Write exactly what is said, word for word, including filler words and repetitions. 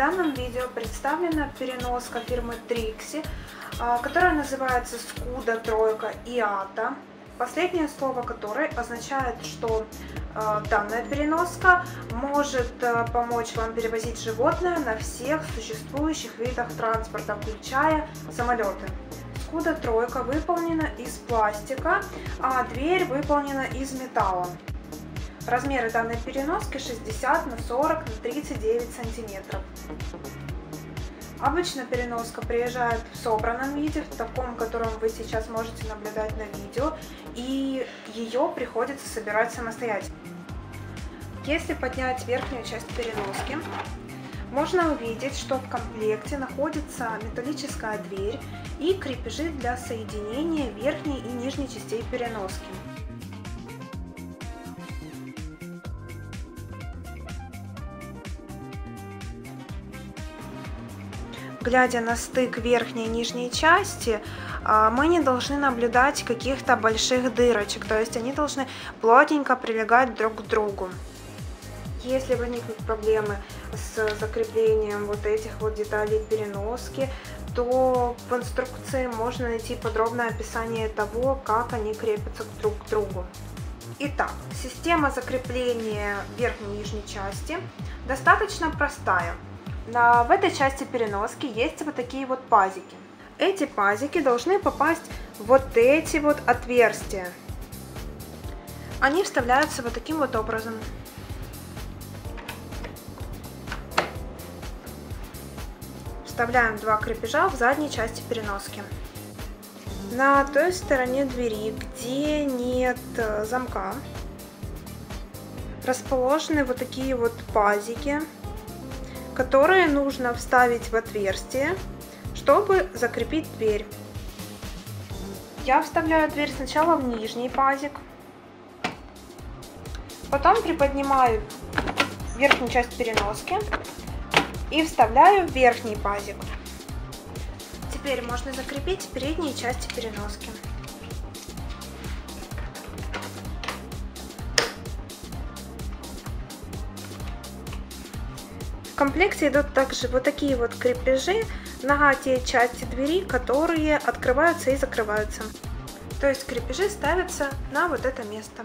данном видео представлена переноска фирмы Trixie, которая называется Skudo три ай эй ти эй, последнее слово которой означает, что данная переноска может помочь вам перевозить животное на всех существующих видах транспорта, включая самолеты. Skudo три выполнена из пластика, а дверь выполнена из металла. Размеры данной переноски шестьдесят на сорок на тридцать девять сантиметров. Обычно переноска приезжает в собранном виде, в таком, котором вы сейчас можете наблюдать на видео, и ее приходится собирать самостоятельно. Если поднять верхнюю часть переноски, можно увидеть, что в комплекте находится металлическая дверь и крепежи для соединения верхней и нижней частей переноски. Глядя на стык верхней и нижней части, мы не должны наблюдать каких-то больших дырочек, то есть они должны плотненько прилегать друг к другу. Если возникнут проблемы с закреплением вот этих вот деталей переноски, то в инструкции можно найти подробное описание того, как они крепятся друг к другу. Итак, система закрепления верхней и нижней части достаточно простая. В этой части переноски есть вот такие вот пазики. Эти пазики должны попасть в вот эти вот отверстия. Они вставляются вот таким вот образом. Вставляем два крепежа в задней части переноски. На той стороне двери, где нет замка, расположены вот такие вот пазики, которые нужно вставить в отверстие, чтобы закрепить дверь. Я вставляю дверь сначала в нижний пазик, потом приподнимаю верхнюю часть переноски и вставляю в верхний пазик. Теперь можно закрепить передние части переноски. В комплекте идут также вот такие вот крепежи на те части двери, которые открываются и закрываются. То есть крепежи ставятся на вот это место.